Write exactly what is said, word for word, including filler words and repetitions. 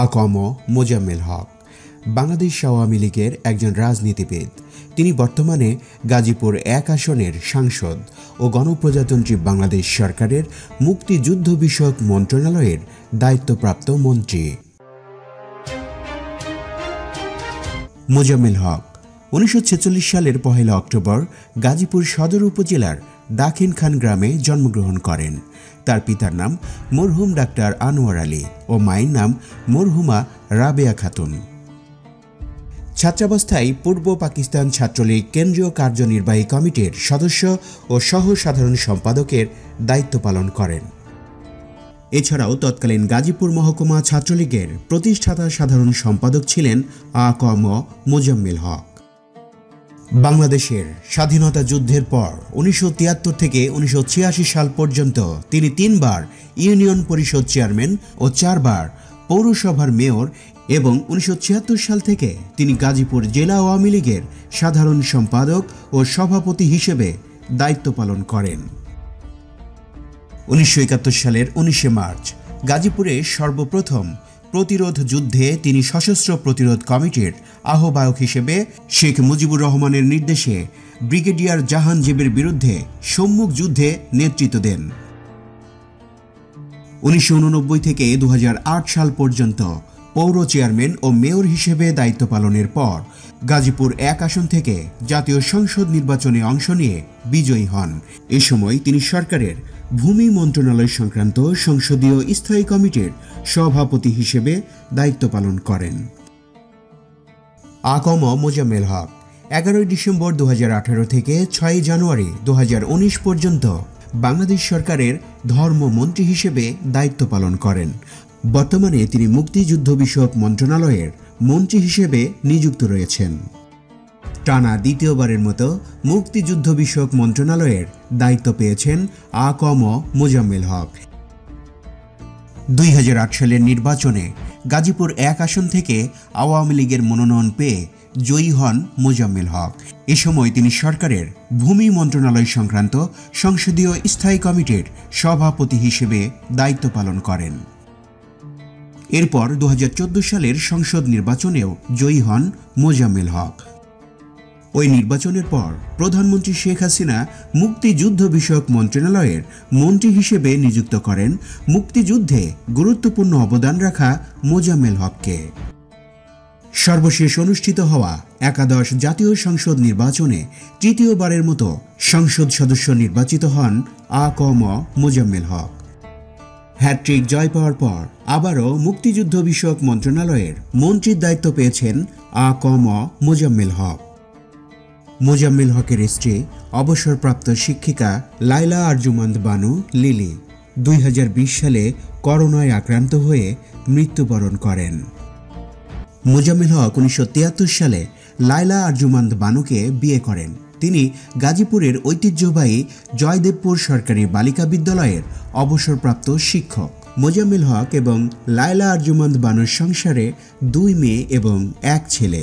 আ ক ম মোজাম্মেল হক বাংলাদেশ আওয়ামী লীগের একজন রাজনীতিবিদ। তিনি বর্তমানে গাজীপুর এক আসনের সাংসদ ও গণপ্রজাতন্ত্রী বাংলাদেশ সরকারের মুক্তিযুদ্ধ বিষয়ক মন্ত্রণালয়ের দায়িত্বপ্রাপ্ত মন্ত্রী। মোজাম্মেল হক উনিশশো ছেচল্লিশ সালের পহেলা অক্টোবর গাজীপুর সদর উপজেলার দাখিন খান গ্রামে জন্মগ্রহণ করেন। তার পিতার নাম মরহুম ডাক্তার আনোয়ার আলী ও মায়ের নাম মরহুমা রাবেয়া খাতুন। ছাত্রাবস্থায় পূর্ব পাকিস্তান ছাত্রলীগ কেন্দ্রীয় কার্যনির্বাহী কমিটির সদস্য ও সহ সাধারণ সম্পাদকের দায়িত্ব পালন করেন। এছাড়াও তৎকালীন গাজীপুর মহকুমা ছাত্রলীগের প্রতিষ্ঠাতা সাধারণ সম্পাদক ছিলেন আ ক ম মোজাম্মেল হক। বাংলাদেশের স্বাধীনতা যুদ্ধের পর উনিশশো তিয়াত্তর থেকে উনিশশো ছিয়াশি সাল পর্যন্ত তিনি তিনবার ইউনিয়ন পরিষদ চেয়ারম্যান ও চারবার পৌরসভার মেয়র এবং উনিশশো ছিয়াত্তর সাল থেকে তিনি গাজীপুর জেলা আওয়ামী লীগের সাধারণ সম্পাদক ও সভাপতি হিসেবে দায়িত্ব পালন করেন। উনিশশো একাত্তর সালের উনিশে মার্চ গাজীপুরে সর্বপ্রথম প্রতিরোধ যুদ্ধে তিনি সশস্ত্র প্রতিরোধ কমিটির আহ্বায়ক হিসেবে শেখ মুজিবুর রহমানের নির্দেশে ব্রিগেডিয়ার জাহানজেবের বিরুদ্ধে সম্মুখ যুদ্ধে নেতৃত্ব দেন। উনিশশো উননব্বই থেকে দু হাজার আট সাল পর্যন্ত পৌর চেয়ারম্যান ও মেয়র হিসেবে দায়িত্ব পালনের পর গাজীপুর এক আসন থেকে জাতীয় সংসদ নির্বাচনে অংশ নিয়ে বিজয়ী হন। এ সময় তিনি সরকারের ভূমি মন্ত্রণালয় সংক্রান্ত সংসদীয় স্থায়ী কমিটির সভাপতি হিসেবে দায়িত্ব পালন করেন। আ ক ম মোজাম্মেল হক এগারোই ডিসেম্বর দু হাজার আঠারো থেকে ছয় জানুয়ারি দু হাজার উনিশ পর্যন্ত বাংলাদেশ সরকারের ধর্মমন্ত্রী হিসেবে দায়িত্ব পালন করেন। বর্তমানে তিনি মুক্তিযুদ্ধ বিষয়ক মন্ত্রণালয়ের মন্ত্রী হিসেবে নিযুক্ত রয়েছেন। টানা দ্বিতীয়বারের মতো মুক্তিযুদ্ধ বিষয়ক মন্ত্রণালয়ের দায়িত্ব পেয়েছেন আ ক ম মোজাম্মেল হক। দুই হাজার আট সালের নির্বাচনে গাজীপুর এক আসন থেকে আওয়ামী লীগের মনোনয়ন পেয়ে জয়ী হন মোজাম্মেল হক। এ সময় তিনি সরকারের ভূমি মন্ত্রণালয় সংক্রান্ত সংসদীয় স্থায়ী কমিটির সভাপতি হিসেবে দায়িত্ব পালন করেন। এরপর দু হাজার চোদ্দ সালের সংসদ নির্বাচনেও জয়ী হন মোজাম্মেল হক। ওই নির্বাচনের পর প্রধানমন্ত্রী শেখ হাসিনা মুক্তিযুদ্ধ বিষয়ক মন্ত্রণালয়ের মন্ত্রী হিসেবে নিযুক্ত করেন মুক্তিযুদ্ধে গুরুত্বপূর্ণ অবদান রাখা মোজাম্মেল হককে। সর্বশেষ অনুষ্ঠিত হওয়া একাদশ জাতীয় সংসদ নির্বাচনে তৃতীয়বারের মতো সংসদ সদস্য নির্বাচিত হন আ ক ম মোজাম্মেল হক। হ্যাটট্রিক জয় পাওয়ার পর আবারও মুক্তিযুদ্ধ বিষয়ক মন্ত্রণালয়ের মন্ত্রীর দায়িত্ব পেয়েছেন আ ক ম মোজাম্মেল হক। মোজাম্মেল হকের স্ত্রী অবসরপ্রাপ্ত শিক্ষিকা লাইলা আরজুমান্দ বানু লিলি দুই হাজার বিশ সালে করোনায় আক্রান্ত হয়ে মৃত্যুবরণ করেন। মোজাম্মেল হক উনিশশো তিয়াত্তর সালে লাইলা আরজুমান্দ বানুকে বিয়ে করেন। তিনি গাজীপুরের ঐতিহ্যবাহী জয়দেবপুর সরকারি বালিকা বিদ্যালয়ের অবসরপ্রাপ্ত শিক্ষক। মোজাম্মেল হক এবং লাইলা আরজুমান্দ বানুর সংসারে দুই মেয়ে এবং এক ছেলে।